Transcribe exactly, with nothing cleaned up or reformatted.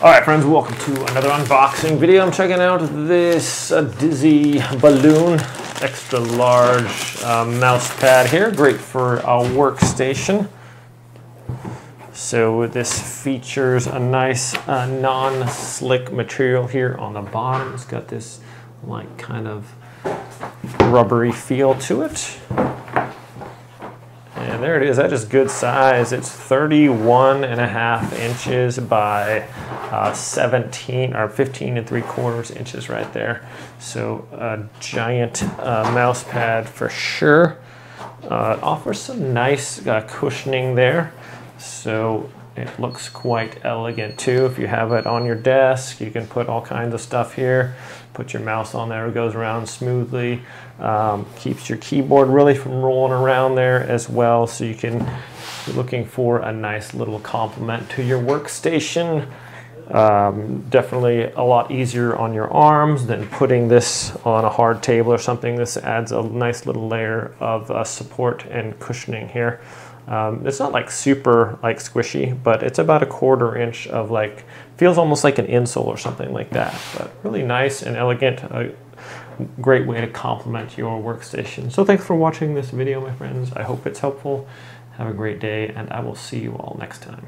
Alright friends, welcome to another unboxing video. I'm checking out this uh, Dizzy Balloon extra large uh, mouse pad here. Great for a workstation. So this features a nice uh, non-slick material here on the bottom. It's got this like kind of rubbery feel to it. And there it is, that is good size. It's thirty-one and a half inches by uh, seventeen or fifteen and three quarters inches right there. So a giant uh, mouse pad for sure. Uh, it offers some nice uh, cushioning there. So it looks quite elegant too. If you have it on your desk, you can put all kinds of stuff here. Put your mouse on there, it goes around smoothly. Um, keeps your keyboard really from rolling around there as well. So you can, if you're looking for a nice little complement to your workstation, um, definitely a lot easier on your arms than putting this on a hard table or something. This adds a nice little layer of uh, support and cushioning here. Um, it's not like super like squishy, but it's about a quarter inch of like, feels almost like an insole or something like that, but really nice and elegant, a great way to complement your workstation. So thanks for watching this video, my friends. I hope it's helpful. Have a great day, and I will see you all next time.